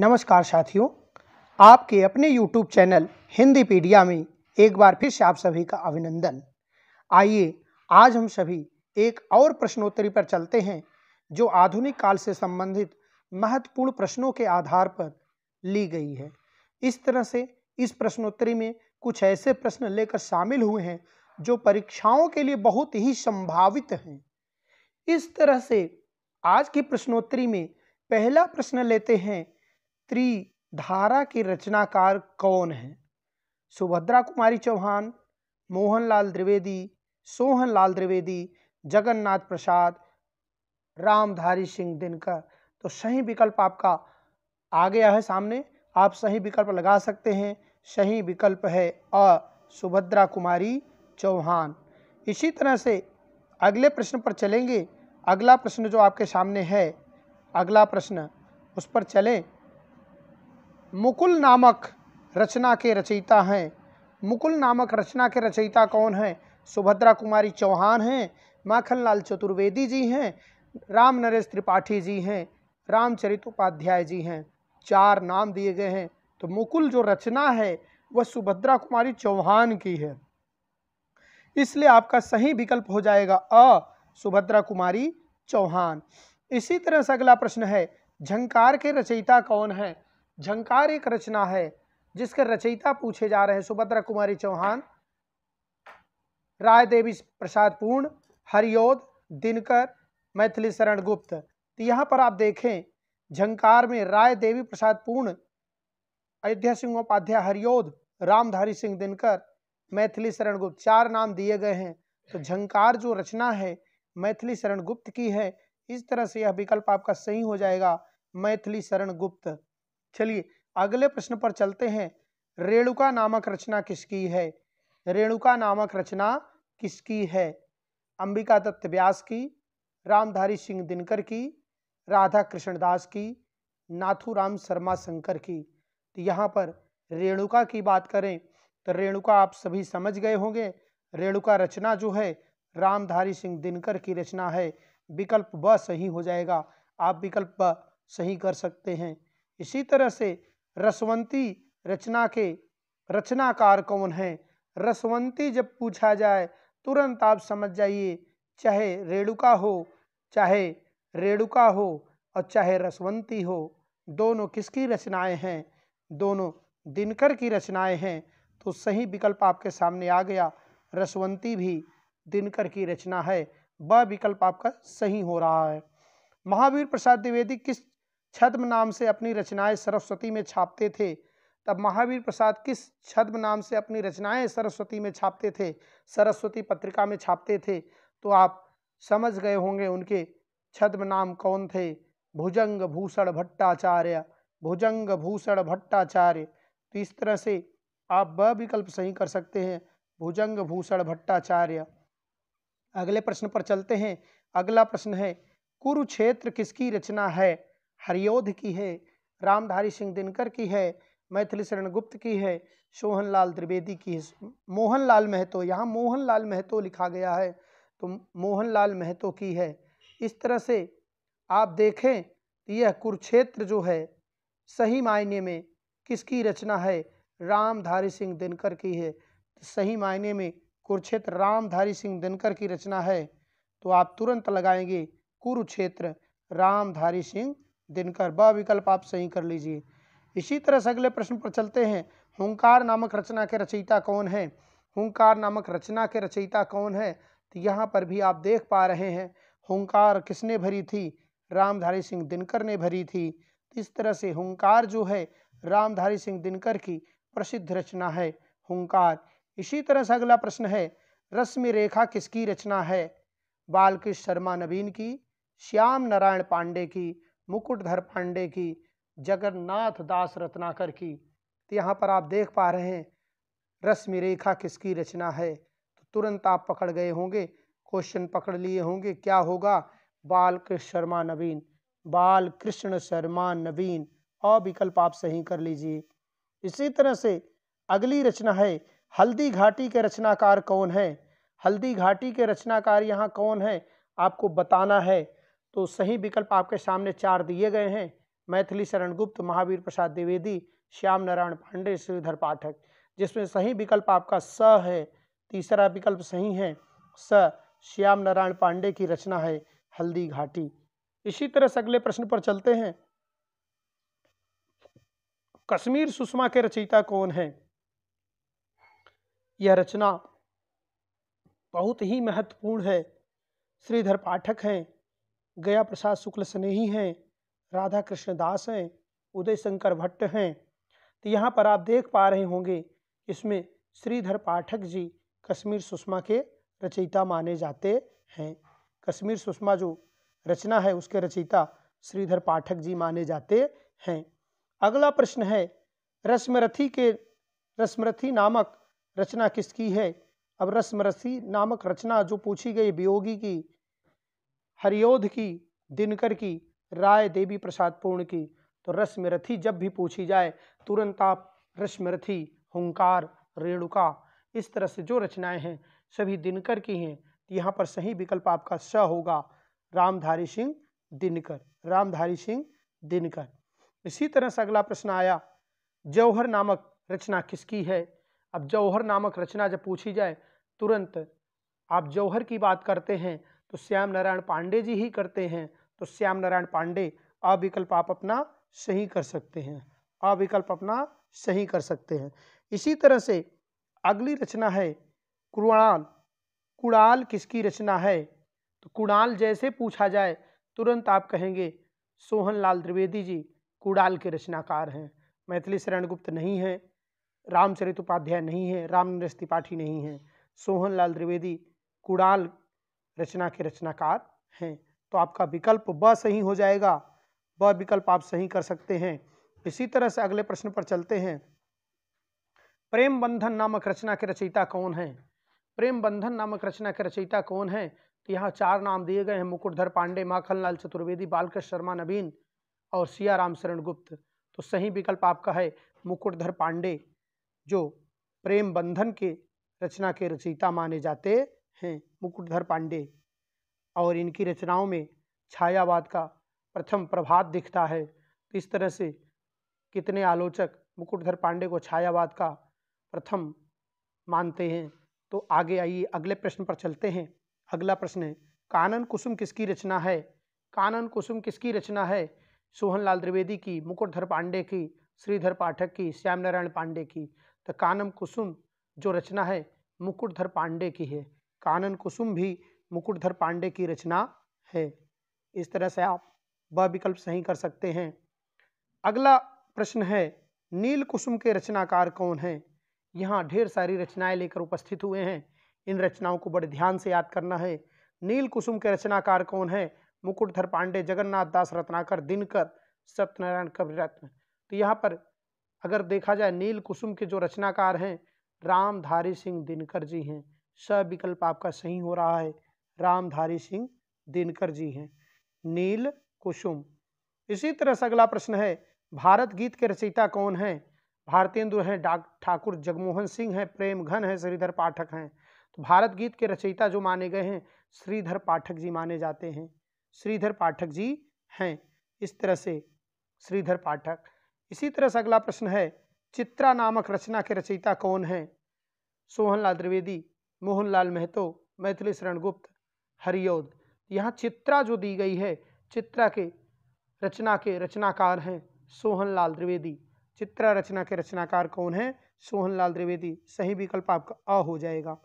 नमस्कार साथियों, आपके अपने YouTube चैनल हिंदीपीडिया में एक बार फिर से आप सभी का अभिनंदन। आइए आज हम सभी एक और प्रश्नोत्तरी पर चलते हैं जो आधुनिक काल से संबंधित महत्वपूर्ण प्रश्नों के आधार पर ली गई है। इस तरह से इस प्रश्नोत्तरी में कुछ ऐसे प्रश्न लेकर शामिल हुए हैं जो परीक्षाओं के लिए बहुत ही संभावित हैं। इस तरह से आज की प्रश्नोत्तरी में पहला प्रश्न लेते हैं, त्रिधारा के रचनाकार कौन हैं? सुभद्रा कुमारी चौहान, मोहनलाल द्विवेदी, सोहनलाल द्विवेदी, जगन्नाथ प्रसाद, रामधारी सिंह दिनकर। तो सही विकल्प आपका आ गया है सामने, आप सही विकल्प लगा सकते हैं। सही विकल्प है अ, सुभद्रा कुमारी चौहान। इसी तरह से अगले प्रश्न पर चलेंगे। अगला प्रश्न जो आपके सामने है, अगला प्रश्न उस पर चलें। मुकुल नामक रचना के रचयिता हैं। मुकुल नामक रचना के रचयिता कौन हैं? सुभद्रा कुमारी चौहान हैं, माखनलाल चतुर्वेदी जी हैं, राम नरेश त्रिपाठी जी हैं, रामचरित उपाध्याय जी हैं। चार नाम दिए गए हैं। तो मुकुल जो रचना है वह सुभद्रा कुमारी चौहान की है, इसलिए आपका सही विकल्प हो जाएगा अ, सुभद्रा कुमारी चौहान। इसी तरह से अगला प्रश्न है, झंकार के रचयिता कौन है? झंकार एक रचना है जिसके रचयिता पूछे जा रहे हैं सुभद्रा कुमारी चौहान, राय देवी प्रसाद पूर्ण, हरिऔध, दिनकर, मैथिली शरण गुप्त। तो यहाँ पर आप देखें, झंकार में राय देवी प्रसाद पूर्ण, अयोध्या सिंह उपाध्याय हरिऔध, रामधारी सिंह दिनकर, मैथिली शरण गुप्त, चार नाम दिए गए हैं। तो झंकार जो रचना है मैथिली शरण गुप्त की है, इस तरह से यह विकल्प आपका सही हो जाएगा मैथिली शरण गुप्त। चलिए अगले प्रश्न पर चलते हैं। रेणुका नामक रचना किसकी है? रेणुका नामक रचना किसकी है? अंबिका दत्त व्यास की, रामधारी सिंह दिनकर की, राधा कृष्ण दास की, नाथू राम शर्मा शंकर की। तो यहाँ पर रेणुका की बात करें तो रेणुका आप सभी समझ गए होंगे। रेणुका रचना जो है रामधारी सिंह दिनकर की रचना है। विकल्प ब सही हो जाएगा, आप विकल्प ब सही कर सकते हैं। इसी तरह से रसवंती रचना के रचनाकार कौन हैं? रसवंती जब पूछा जाए तुरंत आप समझ जाइए, चाहे रेणुका हो, चाहे रेणुका हो और चाहे रसवंती हो, दोनों किसकी रचनाएं हैं? दोनों दिनकर की रचनाएं हैं। तो सही विकल्प आपके सामने आ गया, रसवंती भी दिनकर की रचना है। ब विकल्प आपका सही हो रहा है। महावीर प्रसाद द्विवेदी किस छद्म नाम से अपनी रचनाएं सरस्वती में छापते थे? तब महावीर प्रसाद किस छद्म नाम से अपनी रचनाएं सरस्वती में छापते थे? सरस्वती पत्रिका में छापते थे। तो आप समझ गए होंगे उनके छद्म नाम कौन थे। भुजंग भूषण भट्टाचार्य, भुजंग भूषण भट्टाचार्य। तो इस तरह से आप ब विकल्प सही कर सकते हैं, भुजंग भूषण भट्टाचार्य। अगले प्रश्न पर चलते हैं। अगला प्रश्न है, कुरुक्षेत्र किसकी रचना है? हरिऔध की है, रामधारी सिंह दिनकर की है, मैथिली शरण गुप्त की है, सोहनलाल द्विवेदी की है। मोहनलाल महतो, यहाँ मोहनलाल महतो लिखा गया है तो मोहनलाल महतो की है। इस तरह से आप देखें तो यह कुरुक्षेत्र जो है सही मायने में किसकी रचना है? रामधारी सिंह दिनकर की है। सही मायने में कुरुक्षेत्र रामधारी सिंह दिनकर की रचना है। तो आप तुरंत लगाएंगे कुरुक्षेत्र रामधारी सिंह दिनकर। ब विकल्प आप सही कर लीजिए। इसी तरह से अगले प्रश्न पर चलते हैं। हुंकार नामक रचना के रचयिता कौन है? हुंकार नामक रचना के रचयिता कौन है? तो यहाँ पर भी आप देख पा रहे हैं, हुंकार किसने भरी थी? रामधारी सिंह दिनकर ने भरी थी। इस तरह से हुंकार जो है रामधारी सिंह दिनकर की प्रसिद्ध रचना है, हुंकार। इसी तरह से अगला प्रश्न है, रश्मि रेखा किसकी रचना है? बालकृष्ण शर्मा नवीन की, श्याम नारायण पांडे की, मुकुटधर पांडे की, जगन्नाथ दास रत्नाकर की। तो यहाँ पर आप देख पा रहे हैं रश्मि रेखा किसकी रचना है। तो तुरंत आप पकड़ गए होंगे, क्वेश्चन पकड़ लिए होंगे, क्या होगा? बालकृष्ण शर्मा नवीन, बालकृष्ण शर्मा नवीन। अ विकल्प आप सही कर लीजिए। इसी तरह से अगली रचना है, हल्दी घाटी के रचनाकार कौन है? हल्दी घाटी के रचनाकार यहाँ कौन है आपको बताना है। तो सही विकल्प आपके सामने चार दिए गए हैं, मैथिली शरण गुप्त, महावीर प्रसाद द्विवेदी, श्याम नारायण पांडे, श्रीधर पाठक, जिसमें सही विकल्प आपका स है। तीसरा विकल्प सही है स, श्याम नारायण पांडे की रचना है हल्दी घाटी। इसी तरह से अगले प्रश्न पर चलते हैं। कश्मीर सुषमा के रचयिता कौन है? यह रचना बहुत ही महत्वपूर्ण है। श्रीधर पाठक हैं, गया प्रसाद शुक्ल स्नेही हैं, राधा कृष्ण दास हैं, उदय शंकर भट्ट हैं। तो यहाँ पर आप देख पा रहे होंगे इसमें श्रीधर पाठक जी कश्मीर सुषमा के रचयिता माने जाते हैं। कश्मीर सुषमा जो रचना है उसके रचयिता श्रीधर पाठक जी माने जाते हैं। अगला प्रश्न है रस्मरथी नामक रचना किसकी है? अब रस्मरथी नामक रचना जो पूछी गई वियोगी की, हरिऔध की, दिनकर की, राय देवी प्रसाद पूर्ण की। तो रस्मरथी जब भी पूछी जाए तुरंत आप रस्मरथी, हुंकार, रेणुका, इस तरह से जो रचनाएं हैं सभी दिनकर की हैं। यहाँ पर सही विकल्प आपका स होगा, रामधारी सिंह दिनकर, रामधारी सिंह दिनकर। इसी तरह से अगला प्रश्न आया जौहर नामक रचना किसकी है? अब जौहर नामक रचना जब पूछी जाए तुरंत आप जौहर की बात करते हैं तो श्याम नारायण पांडे जी ही करते हैं। तो श्याम नारायण पांडे अ विकल्प आप अपना सही कर सकते हैं, अ विकल्प अपना सही कर सकते हैं। इसी तरह से अगली रचना है कुणाल। कुणाल किसकी रचना है? तो कुणाल जैसे पूछा जाए तुरंत आप कहेंगे सोहनलाल द्विवेदी जी कुणाल के रचनाकार हैं। मैथिली शरण गुप्त नहीं है, रामचरित उपाध्याय नहीं है, रामनरेश त्रिपाठी नहीं है, सोहनलाल द्विवेदी कुणाल रचना के रचनाकार हैं। तो आपका विकल्प ब सही हो जाएगा, ब विकल्प आप सही कर सकते हैं। इसी तरह से अगले प्रश्न पर चलते हैं। प्रेम बंधन नामक रचना के रचयिता कौन है? प्रेम बंधन नामक रचना के रचयिता कौन है? तो यहाँ चार नाम दिए गए हैं, मुकुटधर पांडे, माखनलाल चतुर्वेदी, बालकृष्ण शर्मा नवीन और सियाराम शरण गुप्त। तो सही विकल्प आपका है मुकुटधर पांडे, जो प्रेम बंधन के रचना के रचयिता माने जाते हैं, मुकुटधर पांडे। और इनकी रचनाओं में छायावाद का प्रथम प्रभाव दिखता है। तो इस तरह से कितने आलोचक मुकुटधर पांडे को छायावाद का प्रथम मानते हैं। तो आगे आइए अगले प्रश्न पर चलते हैं। अगला प्रश्न है कानन कुसुम किसकी रचना है? कानन कुसुम किसकी रचना है? सोहनलाल द्विवेदी की, मुकुटधर पांडे की, श्रीधर पाठक की, श्याम नारायण पांडे की। तो कानन कुसुम जो रचना है मुकुटधर पांडे की है। कानन कुसुम भी मुकुटधर पांडे की रचना है। इस तरह से आप ब विकल्प सही कर सकते हैं। अगला प्रश्न है नील कुसुम के रचनाकार कौन हैं? यहाँ ढेर सारी रचनाएं लेकर उपस्थित हुए हैं, इन रचनाओं को बड़े ध्यान से याद करना है। नील कुसुम के रचनाकार कौन है? मुकुटधर पांडे, जगन्नाथ दास रत्नाकर, दिनकर, सत्यनारायण कविरत्न। तो यहाँ पर अगर देखा जाए नील कुसुम के जो रचनाकार हैं रामधारी सिंह दिनकर जी हैं। स विकल्प आपका सही हो रहा है, रामधारी सिंह दिनकर जी हैं नील कुसुम। इसी तरह से अगला प्रश्न है भारत गीत के रचयिता कौन हैं? भारतेंदु हैं, ठाकुर, जगमोहन सिंह हैं, प्रेम घन हैं, श्रीधर पाठक हैं। तो भारत गीत के रचयिता जो माने गए हैं श्रीधर पाठक जी माने जाते हैं, श्रीधर पाठक जी हैं। इस तरह से श्रीधर पाठक। इसी तरह से अगला प्रश्न है चित्रा नामक रचना के रचयिता कौन है? सोहनलाल द्विवेदी, मोहनलाल महतो, मैथिली शरण गुप्त, हरिऔध। यहाँ चित्रा जो दी गई है चित्रा के रचना के रचनाकार हैं सोहनलाल द्विवेदी। चित्रा रचना के रचनाकार कौन है? सोहनलाल द्विवेदी। सही विकल्प आपका अ हो जाएगा,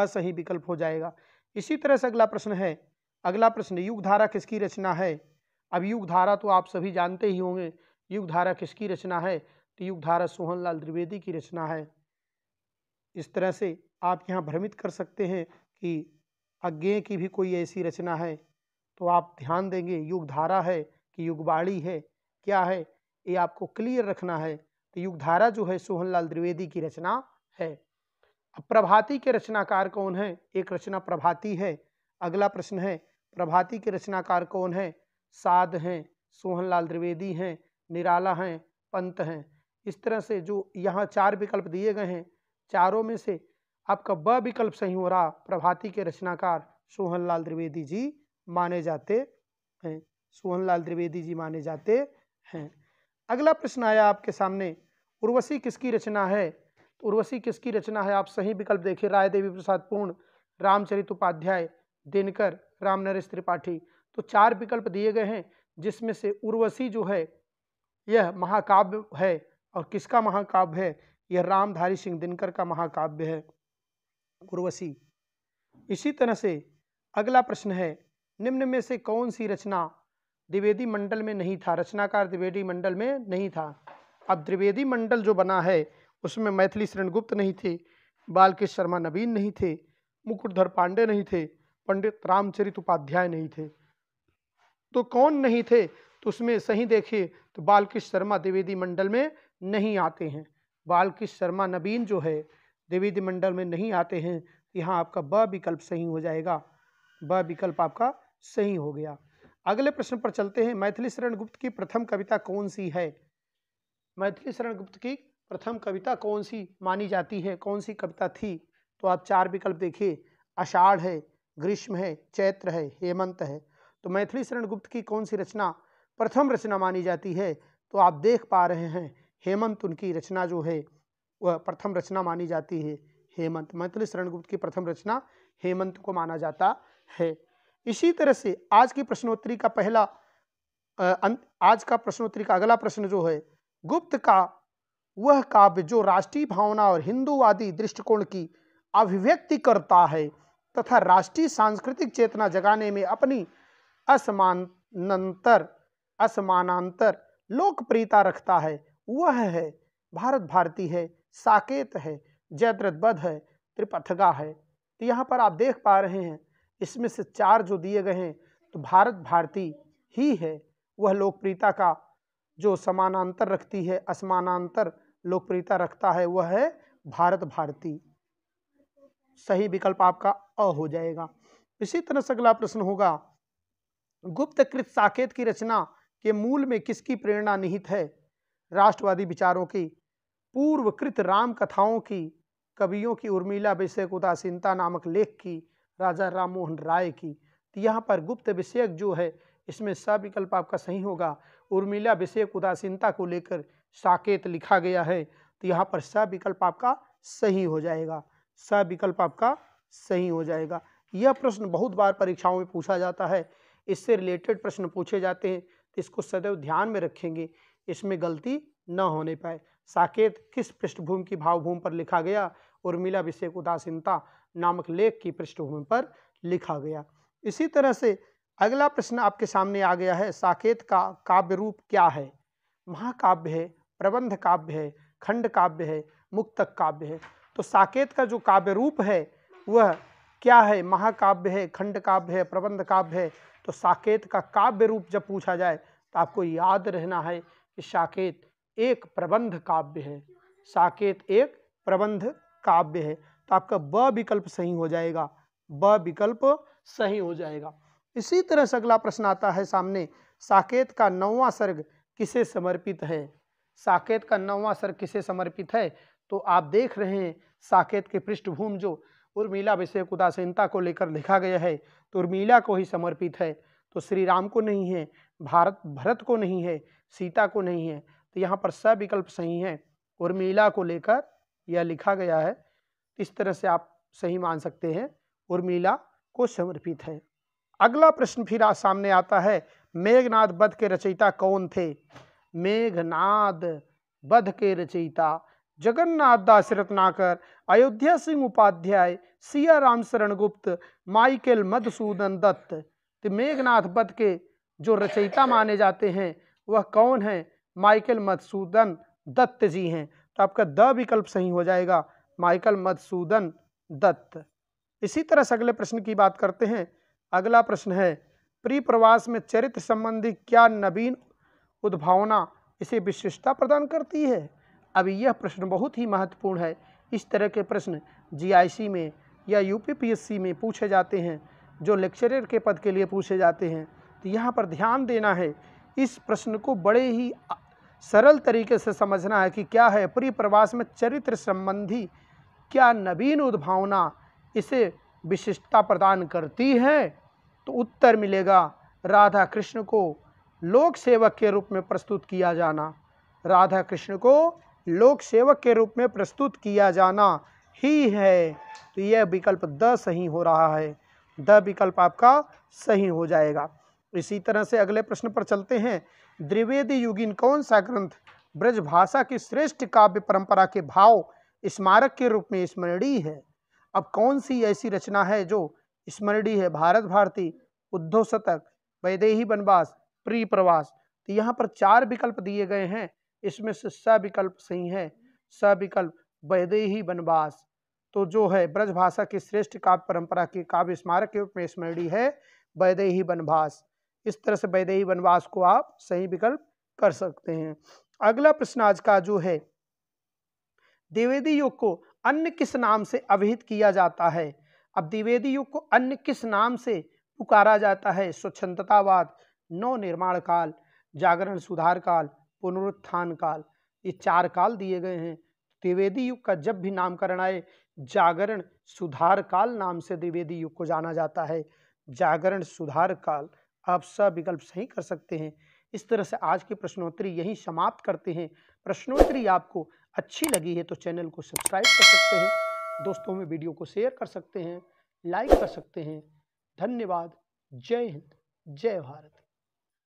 असही विकल्प हो जाएगा। इसी तरह से अगला प्रश्न है, अगला प्रश्न युगधारा किसकी रचना है? अब युगधारा तो आप सभी जानते ही होंगे, युगधारा किसकी रचना है? तो युगधारा सोहनलाल द्विवेदी की रचना है। इस तरह से आप यहाँ भ्रमित कर सकते हैं कि अज्ञेय की भी कोई ऐसी रचना है, तो आप ध्यान देंगे युगधारा है कि युगवाणी है, क्या है, ये आपको क्लियर रखना है। तो युगधारा जो है सोहनलाल द्विवेदी की रचना है। अब प्रभाती के रचनाकार कौन है? एक रचना प्रभाती है। अगला प्रश्न है प्रभाती के रचनाकार कौन है? साध हैं, सोहनलाल द्विवेदी हैं, निराला हैं, पंत हैं। इस तरह से जो यहाँ चार विकल्प दिए गए हैं चारों में से आपका ब विकल्प सही हो रहा, प्रभाती के रचनाकार सोहनलाल द्विवेदी जी माने जाते हैं, सोहनलाल द्विवेदी जी माने जाते हैं। अगला प्रश्न आया आपके सामने, उर्वशी किसकी रचना है? तो उर्वशी किसकी रचना है, आप सही विकल्प देखिए, राय देवी प्रसाद पूर्ण, रामचरित उपाध्याय, दिनकर, राम नरेश त्रिपाठी। तो चार विकल्प दिए गए हैं जिसमें से उर्वशी जो है यह महाकाव्य है, और किसका महाकाव्य है? यह रामधारी सिंह दिनकर का महाकाव्य है उर्वशी। इसी तरह से अगला प्रश्न है, निम्न में से कौन सी रचना द्विवेदी मंडल में नहीं था? रचनाकार द्विवेदी मंडल में नहीं था। अब द्विवेदी मंडल जो बना है उसमें मैथिली शरण गुप्त नहीं थे, बालकृष्ण शर्मा नवीन नहीं थे, मुकुटधर पांडे नहीं थे, पंडित रामचरित उपाध्याय नहीं थे। तो कौन नहीं थे? तो उसमें सही देखिए तो बालकृष्ण शर्मा द्विवेदी मंडल में नहीं आते हैं, बालकृष्ण शर्मा नवीन जो है द्विवेदी मंडल में नहीं आते हैं। यहाँ आपका ब विकल्प सही हो जाएगा, ब विकल्प आपका सही हो गया। अगले प्रश्न पर चलते हैं, मैथिली शरण गुप्त की प्रथम कविता कौन सी है? मैथिली शरण गुप्त की प्रथम कविता कौन सी मानी जाती है, कौन सी कविता थी? तो आप चार विकल्प देखिए, आषाढ़ है, ग्रीष्म है, चैत्र है, हेमंत है। तो मैथिली शरण गुप्त की कौन सी रचना प्रथम रचना मानी जाती है? तो आप देख पा रहे हैं हेमंत उनकी रचना जो है वह प्रथम रचना मानी जाती है, हेमंत। मैथिली शरण गुप्त की प्रथम रचना हेमंत को माना जाता है। इसी तरह से आज की प्रश्नोत्तरी का अगला प्रश्न जो है, गुप्त का वह काव्य जो राष्ट्रीय भावना और हिंदूवादी दृष्टिकोण की अभिव्यक्ति करता है तथा राष्ट्रीय सांस्कृतिक चेतना जगाने में अपनी असमानांतर लोकप्रियता रखता है, वह है भारत भारती है, साकेत है, जयद्रथवध है, त्रिपथगा है। तो यहाँ पर आप देख पा रहे हैं इसमें से चार जो दिए गए हैं तो भारत भारती ही है, वह लोकप्रियता का जो समानांतर रखती है, असमानांतर लोकप्रियता रखता है, वह है भारत भारती। सही विकल्प आपका अ हो जाएगा। इसी तरह से अगला प्रश्न होगा, गुप्तकृत साकेत की रचना के मूल में किसकी प्रेरणा निहित है? राष्ट्रवादी विचारों की, पूर्वकृत राम कथाओं की, कवियों की उर्मिला विषयक उदासीनता नामक लेख की, राजा राम मोहन राय की। तो यहाँ पर गुप्त विषयक जो है इसमें स विकल्प आपका सही होगा, उर्मिला विषयक उदासीनता को लेकर साकेत लिखा गया है। तो यहाँ पर स विकल्प आपका सही हो जाएगा, स विकल्प आपका सही हो जाएगा। यह प्रश्न बहुत बार परीक्षाओं में पूछा जाता है, इससे रिलेटेड प्रश्न पूछे जाते हैं, इसको सदैव ध्यान में रखेंगे, इसमें गलती न होने पाए। साकेत किस पृष्ठभूमि की भावभूमि पर लिखा गया? उर्मिला विषयक उदासीनता नामक लेख की पृष्ठभूमि पर लिखा गया। इसी तरह से अगला प्रश्न आपके सामने आ गया है, साकेत का काव्य रूप क्या है? महाकाव्य है, प्रबंध काव्य है, खंड काव्य है, मुक्तक काव्य है। तो साकेत का जो काव्य रूप है वह क्या है? महाकाव्य है, खंड काव्य है, प्रबंध काव्य है। तो साकेत का काव्य रूप जब पूछा जाए तो आपको याद रहना है कि साकेत एक प्रबंध काव्य है, साकेत एक प्रबंध काव्य है। तो आपका ब विकल्प सही हो जाएगा, ब विकल्प सही हो जाएगा। इसी तरह से अगला प्रश्न आता है सामने, साकेत का नौवां सर्ग किसे समर्पित है? साकेत का नौवां सर्ग किसे समर्पित है? तो आप देख रहे हैं साकेत की पृष्ठभूमि जो उर्मिला विषयक उदासीनता को लेकर लिखा गया है तो उर्मिला को ही समर्पित है, तो श्री राम को नहीं है, भरत को नहीं है, सीता को नहीं है। तो यहाँ पर सब विकल्प सही है, उर्मिला को लेकर यह लिखा गया है। इस तरह से आप सही मान सकते हैं, उर्मिला को समर्पित है। अगला प्रश्न फिर सामने आता है, मेघनाद वध के रचयिता कौन थे? मेघनाद वध के रचयिता जगन्नाथ दास रत्नाकर, अयोध्या सिंह उपाध्याय, सियाराम शरण गुप्त, माइकल मधुसूदन दत्त। तो मेघनाथ वध के जो रचयिता माने जाते हैं वह कौन है? माइकल मधुसूदन दत्त जी हैं। तो आपका द विकल्प सही हो जाएगा, माइकल मधुसूदन दत्त। इसी तरह से अगले प्रश्न की बात करते हैं। अगला प्रश्न है, प्री प्रवास में चरित्र संबंधी क्या नवीन उद्भावना इसे विशिष्टता प्रदान करती है? अब यह प्रश्न बहुत ही महत्वपूर्ण है, इस तरह के प्रश्न जीआईसी में या यूपीपीएससी में पूछे जाते हैं, जो लेक्चरर के पद के लिए पूछे जाते हैं। तो यहाँ पर ध्यान देना है, इस प्रश्न को बड़े ही सरल तरीके से समझना है कि क्या है प्री प्रवास में चरित्र संबंधी क्या नवीन उद्भावना इसे विशिष्टता प्रदान करती है। तो उत्तर मिलेगा राधा कृष्ण को लोक सेवक के रूप में प्रस्तुत किया जाना, राधा कृष्ण को लोक सेवक के रूप में प्रस्तुत किया जाना ही है। तो यह विकल्प द सही हो रहा है, द विकल्प आपका सही हो जाएगा। इसी तरह से अगले प्रश्न पर चलते हैं। द्विवेदी युगीन कौन सा ग्रंथ ब्रजभाषा की श्रेष्ठ काव्य परंपरा के भाव स्मारक के रूप में स्मरणीय है? अब कौन सी ऐसी रचना है जो स्मरणीय है? भारत भारती, उद्धव शतक, वैदेही वनवास, प्रिय प्रवास। तो यहाँ पर चार विकल्प दिए गए हैं, इसमें से स विकल्प सही है, स विकल्प वैदेही वनवास। तो जो है ब्रजभाषा की श्रेष्ठ काव्य परंपरा के काव्य स्मारक के रूप में स्मरणीय है वैदेही वनवास। इस तरह से वैदेही वनवास को आप सही विकल्प कर सकते हैं। अगला प्रश्न आज का जो है, द्विवेदी युग को अन्य किस नाम से अभिहित किया जाता है? अब द्विवेदी युग को अन्य किस नाम से पुकारा जाता है? स्वच्छंदतावाद, नवनिर्माण काल, जागरण सुधार काल, पुनरुत्थान काल, ये चार काल दिए गए हैं। द्विवेदी युग का जब भी नामकरण आए जागरण सुधार काल नाम से द्विवेदी युग को जाना जाता है, जागरण सुधार काल। आप सब विकल्प सही कर सकते हैं। इस तरह से आज की प्रश्नोत्तरी यहीं समाप्त करते हैं। प्रश्नोत्तरी आपको अच्छी लगी है तो चैनल को सब्सक्राइब कर सकते हैं, दोस्तों में वीडियो को शेयर कर सकते हैं, लाइक कर सकते हैं। धन्यवाद। जय हिंद, जय भारत।